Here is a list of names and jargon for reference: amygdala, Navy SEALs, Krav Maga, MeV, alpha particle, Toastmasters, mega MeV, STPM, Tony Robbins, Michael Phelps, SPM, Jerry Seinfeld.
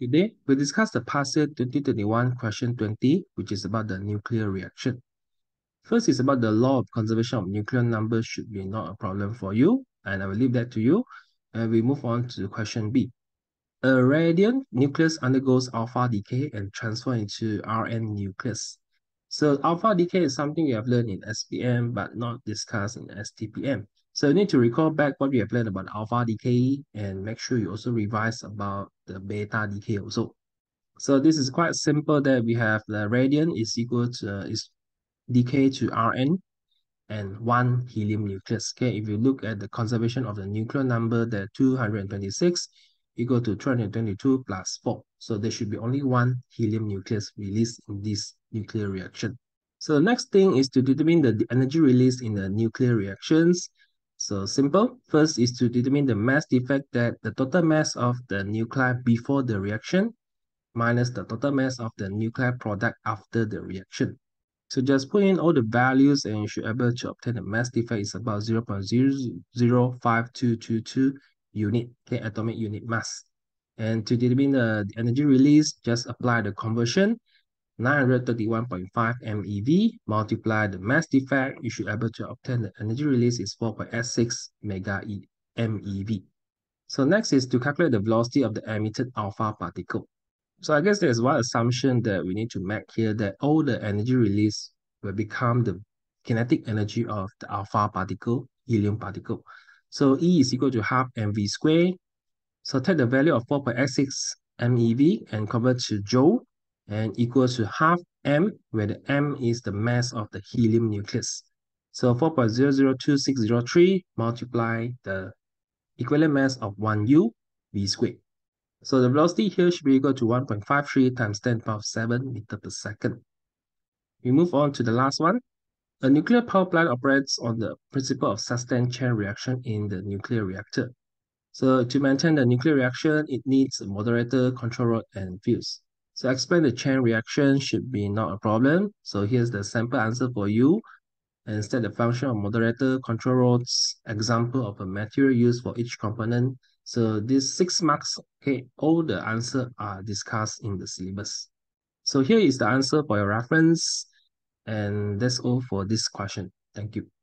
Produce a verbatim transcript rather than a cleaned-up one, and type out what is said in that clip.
Today, we discuss the PASER twenty twenty-one question twenty, which is about the nuclear reaction. First is about the law of conservation of nuclear numbers should be not a problem for you, and I will leave that to you. And we move on to question B. A radian nucleus undergoes alpha decay and transforms into R N nucleus. So alpha decay is something we have learned in S P M but not discussed in S T P M. So you need to recall back what we have learned about alpha decay and make sure you also revise about the beta decay also. So this is quite simple that we have the radian is equal to uh, is decay to R N and one helium nucleus. Okay, if you look at the conservation of the nuclear number, that two hundred twenty-six equal to two hundred twenty-two plus four. So there should be only one helium nucleus released in this nuclear reaction. So the next thing is to determine the energy released in the nuclear reactions. So simple. First is to determine the mass defect, that the total mass of the nuclei before the reaction minus the total mass of the nuclear product after the reaction. So just put in all the values and you should be able to obtain the mass defect is about zero point zero zero five two two two unit, okay, atomic unit mass. And to determine the energy release, just apply the conversion, nine hundred thirty-one point five MeV, multiply the mass defect, you should be able to obtain the energy release is four point eight six mega MeV. So next is to calculate the velocity of the emitted alpha particle. So I guess there's one assumption that we need to make here, that all the energy release will become the kinetic energy of the alpha particle, helium particle. So E is equal to half mv squared. So take the value of four point eight six MeV and convert to joule and equals to half m, where the m is the mass of the helium nucleus. So four point zero zero two six zero three multiply the equivalent mass of one u v squared. So the velocity here should be equal to one point five three times ten to the power seven meter per second. We move on to the last one. A nuclear power plant operates on the principle of sustained chain reaction in the nuclear reactor. So to maintain the nuclear reaction, it needs a moderator, control rod, and fuse. So explain the chain reaction should be not a problem. So here's the sample answer for you. Instead, the function of moderator, control rods, example of a material used for each component. So these six marks, okay, all the answers are discussed in the syllabus. So here is the answer for your reference. And that's all for this question. Thank you.